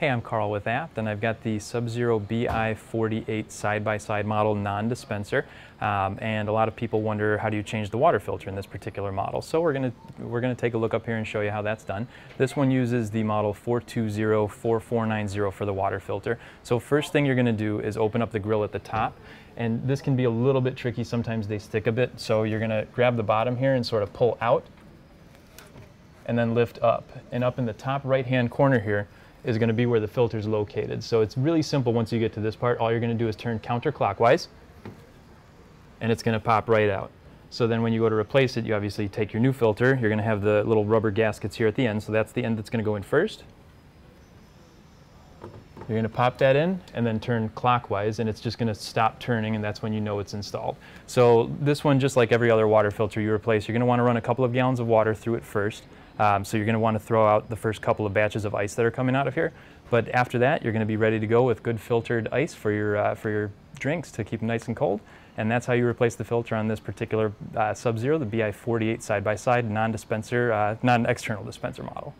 Hey, I'm Carl with Abt, and I've got the Sub-Zero BI48 side-by-side model non-dispenser, and a lot of people wonder, how do you change the water filter in this particular model? So we're gonna take a look up here and show you how that's done. This one uses the model 4204490 for the water filter. So first thing you're gonna do is open up the grill at the top, and this can be a little bit tricky. Sometimes they stick a bit, so you're gonna grab the bottom here and sort of pull out, and then lift up. And up in the top right-hand corner here is going to be where the filter is located. So it's really simple. Once you get to this part, all you're going to do is turn counterclockwise, and it's going to pop right out. So then when you go to replace it, you obviously take your new filter. You're going to have the little rubber gaskets here at the end, so that's the end that's going to go in first. You're going to pop that in and then turn clockwise, and it's just going to stop turning, and that's when you know it's installed. So this one, just like every other water filter you replace, you're going to want to run a couple of gallons of water through it first. So you're going to want to throw out the first couple of batches of ice that are coming out of here. But after that, you're going to be ready to go with good filtered ice for your drinks to keep them nice and cold. And that's how you replace the filter on this particular Sub-Zero, the BI48 side-by-side non-external dispenser model.